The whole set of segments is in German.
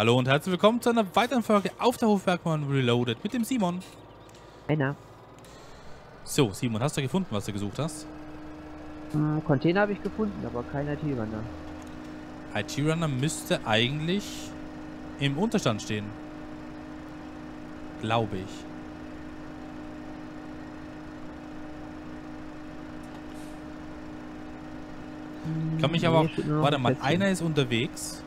Hallo und herzlich willkommen zu einer weiteren Folge auf der Hofbergmann Reloaded mit dem Simon. Einer. So, Simon, hast du gefunden, was du gesucht hast? Container habe ich gefunden, aber kein IT-Runner. IT-Runner müsste eigentlich im Unterstand stehen. Glaube ich. Kann mich aber... Warte mal, einer ist unterwegs.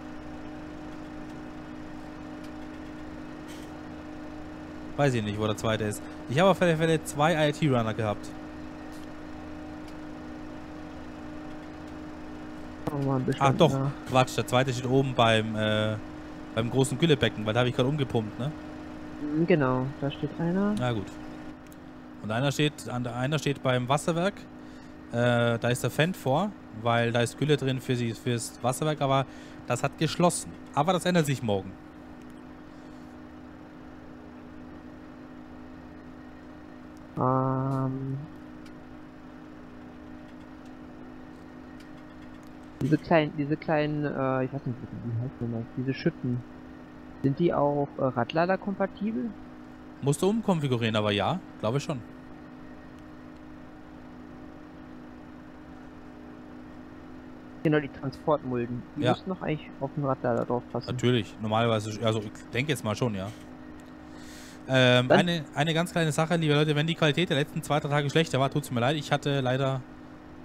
Weiß ich nicht, wo der zweite ist. Ich habe auf jeden Fall zwei IT-Runner gehabt. Oh, ach doch, ja. Quatsch, der zweite steht oben beim großen Güllebecken, weil da habe ich gerade umgepumpt, ne? Genau, da steht einer. Na gut. Und einer steht beim Wasserwerk. Da ist der Fendt vor, weil da ist Gülle drin fürs Wasserwerk, aber das hat geschlossen. Aber das ändert sich morgen. Diese kleinen, ich weiß nicht, wie heißt denn das? Diese Schütten. Sind die auch Radlader kompatibel? Musst du umkonfigurieren, aber ja, glaube ich schon. Genau, die Transportmulden. Die müssen noch eigentlich auf den Radlader drauf passen. Natürlich, normalerweise, also ich denke jetzt mal schon, ja. Eine ganz kleine Sache, liebe Leute, wenn die Qualität der letzten 2-3 Tage schlechter war, tut es mir leid. Ich hatte leider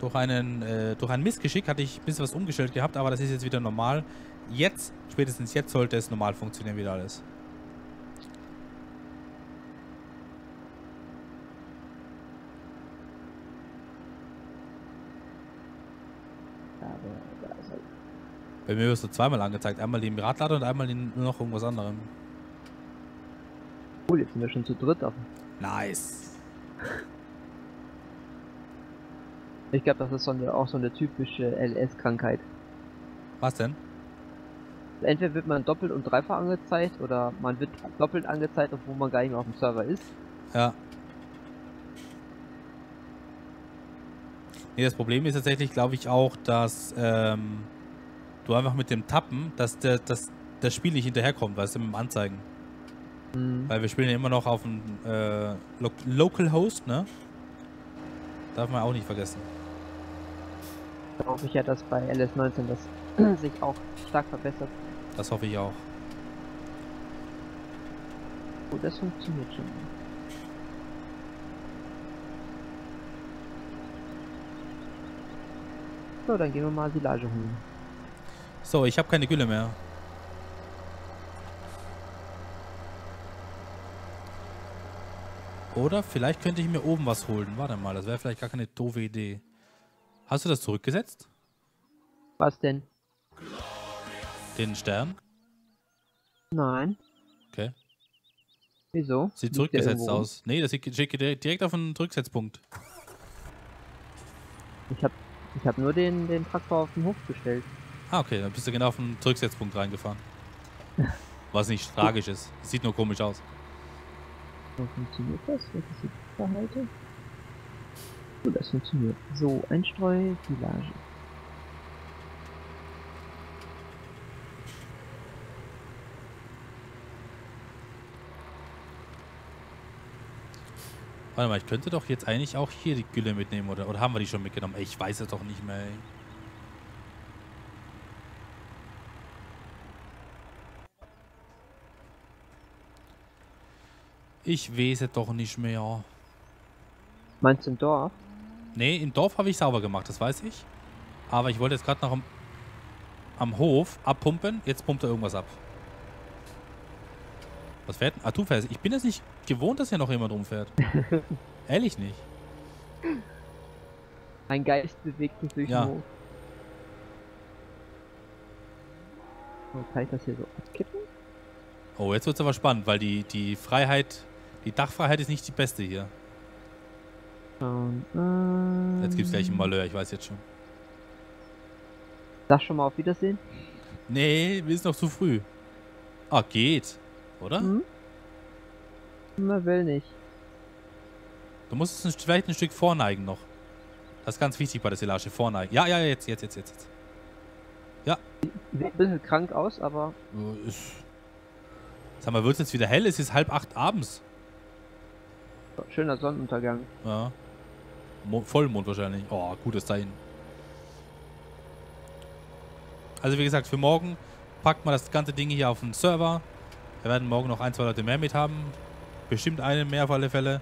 durch ein Missgeschick hatte ich ein bisschen was umgestellt gehabt, aber das ist jetzt wieder normal. Jetzt, spätestens jetzt sollte es normal funktionieren wieder alles. Bei mir wirst du zweimal angezeigt, einmal den Radlader und einmal den nur noch irgendwas anderem. Cool, jetzt sind wir schon zu dritt auf. Nice. Ich glaube, das ist auch so eine typische LS-Krankheit. Was denn? Entweder wird man doppelt und dreifach angezeigt oder man wird doppelt angezeigt, obwohl man gar nicht mehr auf dem Server ist. Ja. Nee, das Problem ist tatsächlich, glaube ich, auch, dass du einfach mit dem Tappen, dass das Spiel nicht hinterherkommt, weißt du, mit dem Anzeigen. Weil wir spielen ja immer noch auf dem Localhost, ne? Darf man auch nicht vergessen. Da hoffe ich ja, dass bei LS19 das sich auch stark verbessert. Das hoffe ich auch. Oh, das funktioniert schon. So, dann gehen wir mal Silage holen. So, ich habe keine Gülle mehr. Oder vielleicht könnte ich mir oben was holen. Warte mal, das wäre vielleicht gar keine doofe Idee. Hast du das zurückgesetzt? Was denn? Den Stern? Nein. Okay. Wieso? Sieht zurückgesetzt aus. Nee, das sieht direkt auf den Rücksetzpunkt. Ich hab nur den Traktor auf den Hof gestellt. Ah, okay, dann bist du genau auf den Rücksetzpunkt reingefahren. Was nicht tragisch ist. Sieht nur komisch aus. Funktioniert das? Was ist die Verhalte? Oh, das funktioniert. So, Einstreu, Silage. Warte mal, ich könnte doch jetzt eigentlich auch hier die Gülle mitnehmen, oder haben wir die schon mitgenommen? Ey, ich weiß es doch nicht mehr, ey. Ich weiß es doch nicht mehr. Meinst du im Dorf? Nee, im Dorf habe ich sauber gemacht, das weiß ich. Aber ich wollte jetzt gerade noch am Hof abpumpen. Jetzt pumpt er irgendwas ab. Was fährt denn? Ah, du fährst. Ich bin jetzt nicht gewohnt, dass hier noch jemand rumfährt. Ehrlich nicht. Ein Geist bewegt sich durch den Hof. So, kann ich das hier so abkippen? Oh, jetzt wird es aber spannend, weil die Freiheit... Die Dachfreiheit ist nicht die beste hier. Jetzt gibt es gleich einen Malheur, ich weiß jetzt schon. Sag schon mal auf Wiedersehen? Nee, wir sind noch zu früh. Ah, geht. Oder? Hm? Man will nicht. Du musst es vielleicht ein Stück vorneigen noch. Das ist ganz wichtig bei der Silage, vorneigen. Ja, ja, jetzt. Ja. Sieht ein bisschen krank aus, aber... Ist Sag mal, wird es jetzt wieder hell? Es ist 19:30 abends. Schöner Sonnenuntergang. Ja. Vollmond wahrscheinlich. Oh, gutes Zeichen. Also wie gesagt, für morgen packt man das ganze Ding hier auf den Server. Da werden morgen noch 1, 2 Leute mehr mit haben. Bestimmt einen mehr auf alle Fälle.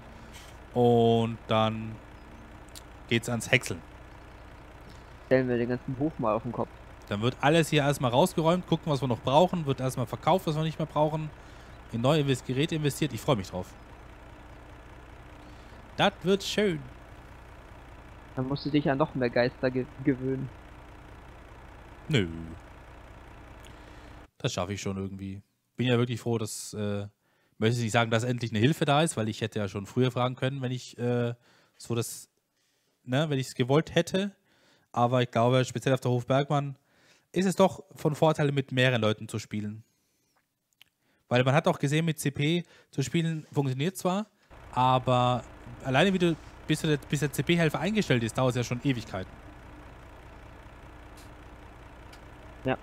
Und dann geht's ans Häckseln. Stellen wir den ganzen Hof mal auf den Kopf. Dann wird alles hier erstmal rausgeräumt, gucken, was wir noch brauchen, wird erstmal verkauft, was wir nicht mehr brauchen, in neue Geräte investiert. Ich freue mich drauf. Das wird schön. Dann musst du dich an noch mehr Geister gewöhnen. Nö. Das schaffe ich schon irgendwie. Bin ja wirklich froh, dass, möchte ich nicht sagen, dass endlich eine Hilfe da ist, weil ich hätte ja schon früher fragen können, wenn ich so das, ne, wenn ich es gewollt hätte. Aber ich glaube, speziell auf der Hofbergmann ist es doch von Vorteil, mit mehreren Leuten zu spielen. Weil man hat auch gesehen, mit CP zu spielen funktioniert zwar, aber alleine wie du, bis der CP-Helfer eingestellt ist, dauert es ja schon Ewigkeiten. Ja.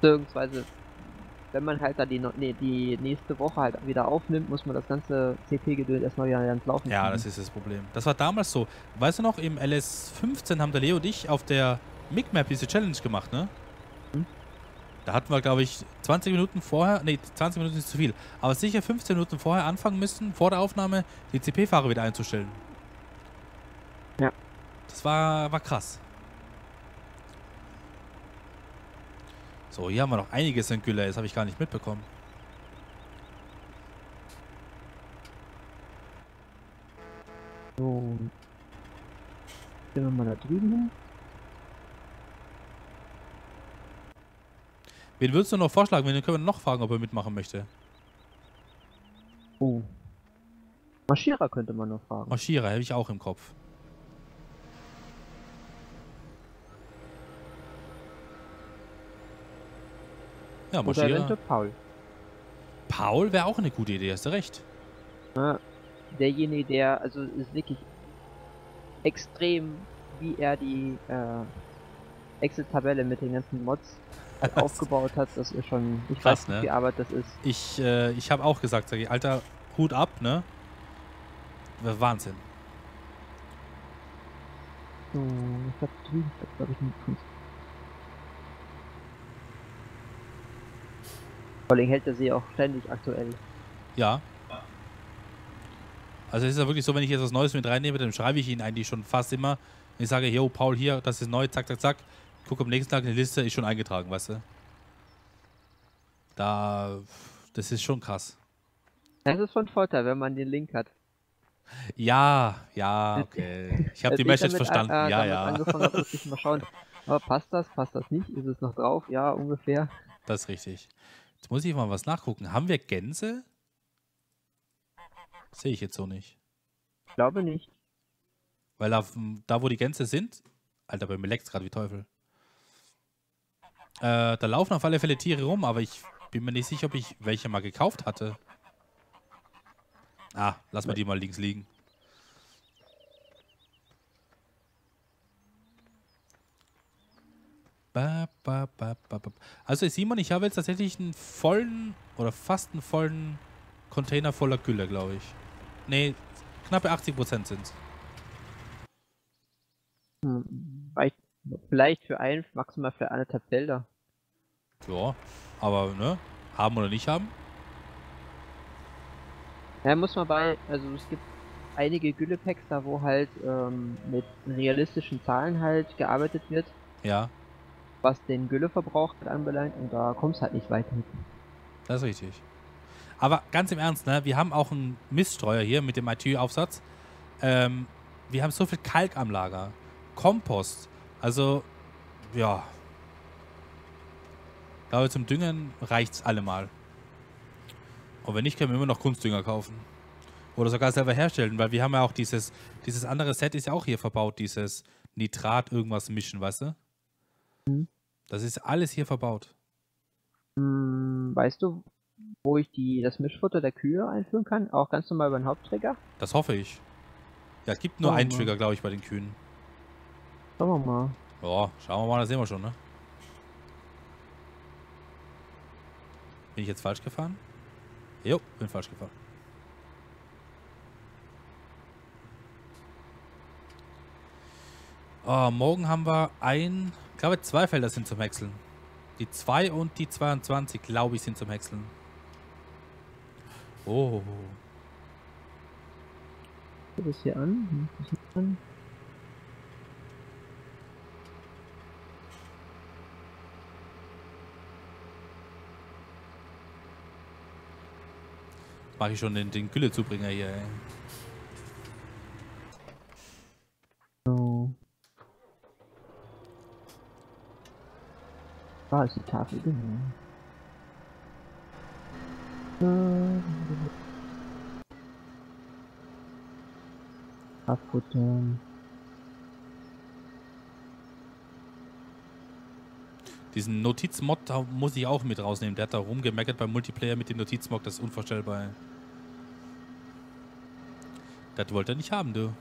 Beziehungsweise, wenn man halt da die nächste Woche halt wieder aufnimmt, muss man das ganze CP-Geduld erstmal wieder ans Laufen kriegen. Ja, das ist das Problem. Das war damals so. Weißt du noch, im LS 15 haben der Leo und ich auf der Micmap diese Challenge gemacht, ne? Hm? Da hatten wir, glaube ich, 20 Minuten vorher, nee, 20 Minuten ist zu viel, aber sicher 15 Minuten vorher anfangen müssen, vor der Aufnahme, die CP-Fahrer wieder einzustellen. Ja. Das war krass. So, hier haben wir noch einiges in Gülle, das habe ich gar nicht mitbekommen. So. Gehen wir mal da drüben hin. Wen würdest du noch vorschlagen? Wen können wir noch fragen, ob er mitmachen möchte? Oh. Maschira könnte man noch fragen. Maschira, habe ich auch im Kopf. Ja, oder eventuell Paul. Paul wäre auch eine gute Idee, hast du recht. Ja, derjenige, der, also ist wirklich extrem, wie er die Excel-Tabelle mit den ganzen Mods aufgebaut hat, das ist schon, ich krass, weiß nicht, ne? Wie Arbeit das ist. Ich habe auch gesagt, sag ich, Alter, Hut ab, ne? Wahnsinn. So, ich hab drüben, glaube ich, nicht Kunst. Vor allem hält er sie auch ständig aktuell. Ja. Also es ist ja wirklich so, wenn ich jetzt was Neues mit reinnehme, dann schreibe ich ihn eigentlich schon fast immer. Ich sage, yo, Paul, hier, das ist neu, zack, zack, zack. Ich gucke am nächsten Tag, eine Liste ist schon eingetragen, weißt du. Das ist schon krass. Das ist von Vorteil, wenn man den Link hat. Ja, ja, okay. Ich habe die Message verstanden, ja, ja. Angefangen habe, ich mal schauen, oh, passt das nicht, ist es noch drauf, ja, ungefähr. Das ist richtig. Jetzt muss ich mal was nachgucken. Haben wir Gänse? Sehe ich jetzt so nicht. Ich glaube nicht. Weil da, wo die Gänse sind... Alter, bei mir leckt's gerade wie Teufel. Da laufen auf alle Fälle Tiere rum, aber ich bin mir nicht sicher, ob ich welche mal gekauft hatte. Ah, lass mal die mal links liegen. Also Simon, ich habe jetzt tatsächlich einen vollen oder fast einen vollen Container voller Gülle, glaube ich. Ne, knappe 80% sind es. Vielleicht für einen, maximal für 1,5 Felder. Ja, aber ne, haben oder nicht haben? Ja, muss man bei, also es gibt einige Gülle-Packs da, wo halt mit realistischen Zahlen halt gearbeitet wird. Ja. Was den Gülleverbrauch anbelangt, und da kommst halt nicht weit mit. Das ist richtig. Aber ganz im Ernst, ne, wir haben auch einen Miststreuer hier mit dem IT-Aufsatz. Wir haben so viel Kalk am Lager, Kompost, also ja. Ich glaube, zum Düngen reicht's allemal. Und wenn nicht, können wir immer noch Kunstdünger kaufen. Oder sogar selber herstellen, weil wir haben ja auch dieses andere Set ist ja auch hier verbaut, dieses Nitrat irgendwas mischen, weißt du? Mhm. Das ist alles hier verbaut. Weißt du, wo ich das Mischfutter der Kühe einführen kann? Auch ganz normal über den Hauptträger? Das hoffe ich. Ja, es gibt nur einen Trigger, glaube ich, bei den Kühen. Schauen wir mal. Ja, schauen wir mal, das sehen wir schon, ne? Bin ich jetzt falsch gefahren? Jo, bin falsch gefahren. Oh, morgen haben wir ich glaube 2 Felder sind zum Häckseln. Die 2 und die 22, glaube ich, sind zum Häckseln. Oh. Geht das hier an? Mache ich schon den Güllezubringer hier, ey. So. Ah, ist die Tafel, genau. Abfuttern. Diesen Notizmod muss ich auch mit rausnehmen. Der hat da rumgemeckert beim Multiplayer mit dem Notizmod, das ist unvorstellbar. Das wollte er nicht haben, du.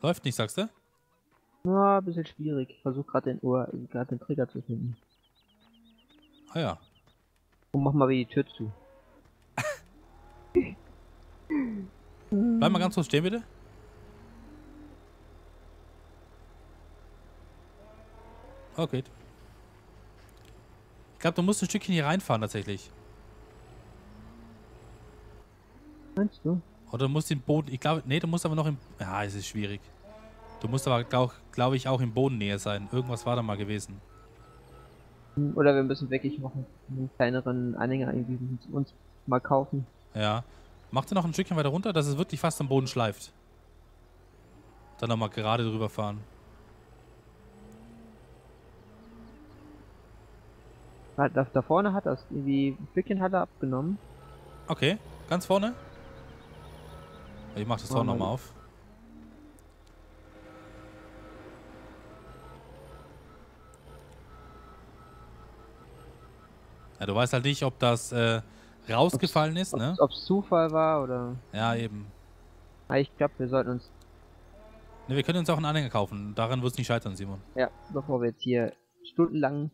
Läuft nicht, sagst du? Ja, ein bisschen schwierig. Ich versuche gerade den Trigger zu finden. Ah ja. Und mach mal wieder die Tür zu. Bleib mal ganz kurz stehen, bitte. Okay. Ich glaube, du musst ein Stückchen hier reinfahren, tatsächlich. Meinst du? Oder du musst den Boden... Ich glaube... Nee, du musst aber noch im... Ja, es ist schwierig. Du musst aber, glaube ich, auch in Bodennähe sein. Irgendwas war da mal gewesen. Oder wir müssen wirklich noch einen kleineren Anhänger uns mal kaufen. Ja. Mach dir noch ein Stückchen weiter runter, dass es wirklich fast am Boden schleift. Dann nochmal gerade drüber fahren. Da vorne hat das irgendwie ein Stückchen hat er abgenommen. Okay, ganz vorne. Ich mach das Tor nochmal auf. Ja, du weißt halt nicht, ob das rausgefallen ist, ne? Ob es Zufall war oder... Ja, eben. Ich glaube, wir sollten uns... Ne, wir können uns auch einen Anhänger kaufen. Daran wird es nicht scheitern, Simon. Ja, bevor wir jetzt hier stundenlang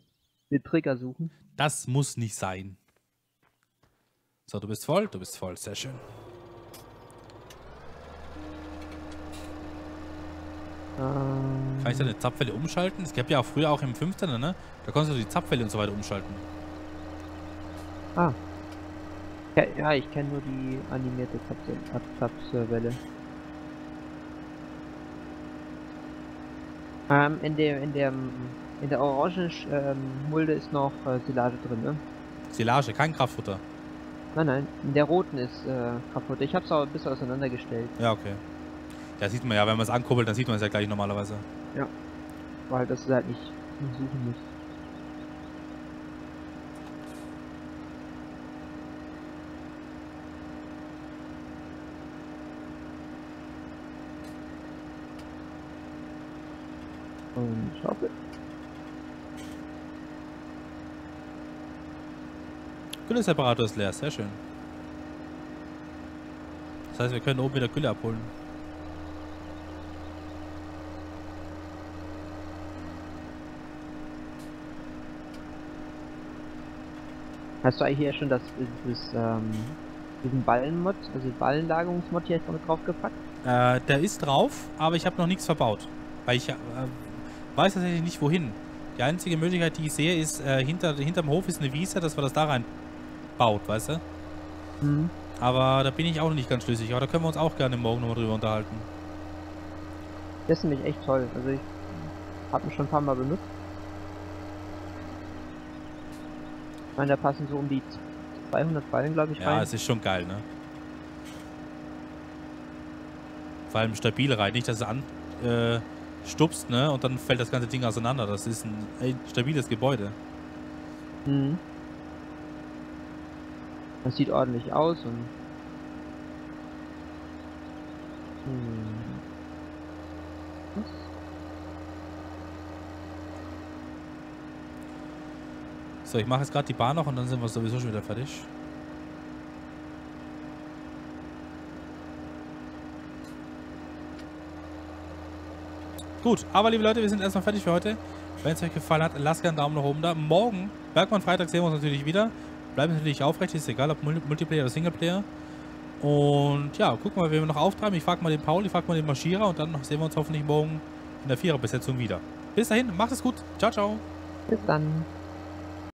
den Trigger suchen. Das muss nicht sein. So, du bist voll, sehr schön. Kann ich da eine Zapfwelle umschalten? Es gab ja auch früher auch im 15er, ne? Da konntest du die Zapfwelle und so weiter umschalten. Ah. Ja, ich kenne nur die animierte Zapfwelle. In der orangen Mulde ist noch Silage drin, ne? Silage, kein Kraftfutter. Nein, in der roten ist Kraftfutter. Ich hab's auch ein bisschen auseinandergestellt. Ja, okay. Das sieht man ja, wenn man es ankurbelt, dann sieht man es ja gleich normalerweise. Ja, weil das ist halt nicht suchen muss. Und Schaufel. Gülle-Separator ist leer, sehr schön. Das heißt, wir können oben wieder Gülle abholen. Hast du eigentlich hier schon diesen Ballen-Mod, also Ballenlagerungsmod hier mit draufgepackt? Der ist drauf, aber ich habe noch nichts verbaut. Weil ich weiß tatsächlich nicht wohin. Die einzige Möglichkeit, die ich sehe, ist, hinterm Hof ist eine Wiese, dass man das da rein baut, weißt du? Mhm. Aber da bin ich auch noch nicht ganz schlüssig. Aber da können wir uns auch gerne morgen nochmal drüber unterhalten. Das ist nämlich echt toll. Also ich habe mich schon ein paar Mal benutzt. Ich meine, da passen so um die 200 Ballen, glaube ich, rein. Ja, es ist schon geil, ne? Vor allem stabil rein. Nicht, dass es anstupst, ne? Und dann fällt das ganze Ding auseinander. Das ist ein stabiles Gebäude. Mhm. Das sieht ordentlich aus und... Was? So, ich mache jetzt gerade die Bahn noch und dann sind wir sowieso schon wieder fertig. Gut, aber liebe Leute, wir sind erstmal fertig für heute. Wenn es euch gefallen hat, lasst gerne einen Daumen nach oben da. Morgen, Bergmann-Freitag, sehen wir uns natürlich wieder. Bleiben natürlich aufrecht, ist egal, ob Multiplayer oder Singleplayer. Und ja, gucken wir, wen wir noch auftreiben. Ich frage mal den Paul, ich frage mal den Maschira und dann sehen wir uns hoffentlich morgen in der Viererbesetzung wieder. Bis dahin, macht es gut. Ciao, ciao. Bis dann.